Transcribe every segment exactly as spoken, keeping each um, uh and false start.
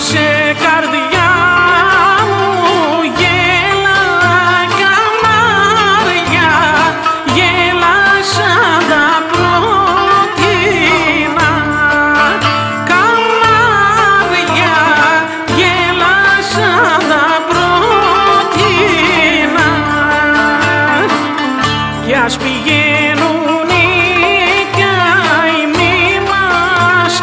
Είσαι καρδιά μου, γέλα καμάρια, γέλα σαν τα πρωτινά. Καμάρια, γέλα σαν τα πρωτινά. Κι ας πηγαίνουν οι καημοί μας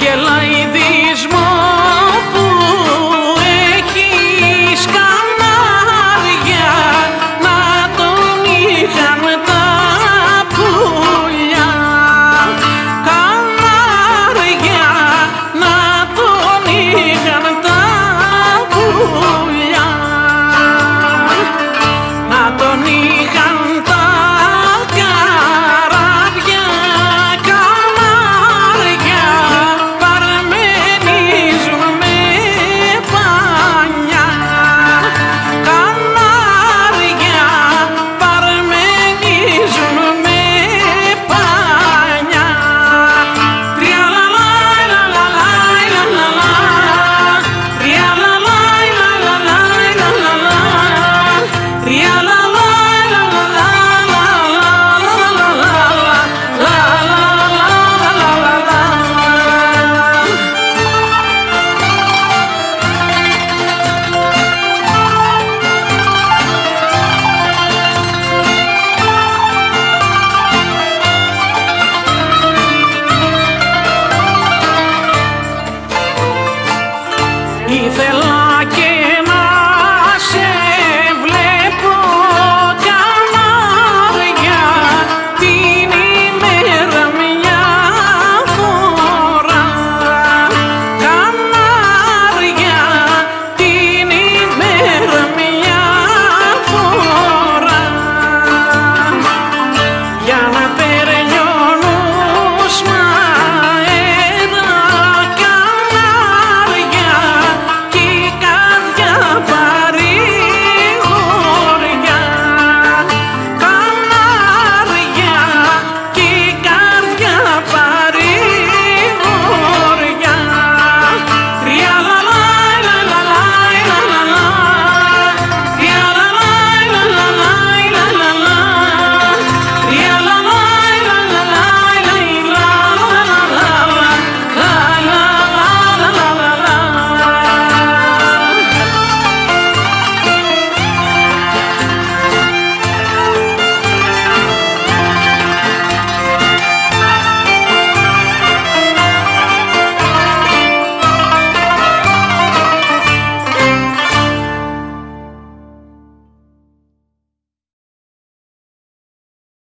γελάει.